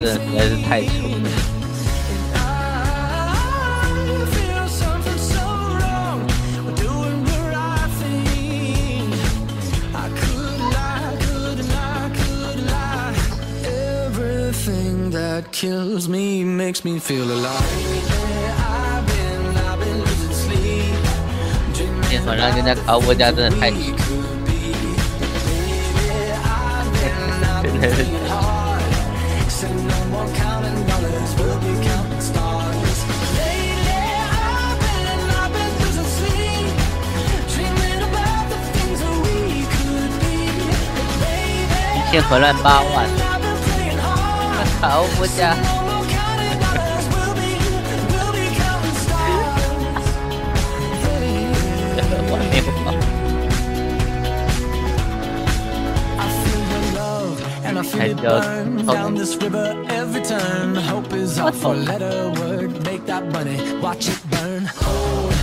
这实在是太丑了。天晚上人家考我家真的太丑。 一天混乱8万，好不假。我没有。 还叫操你！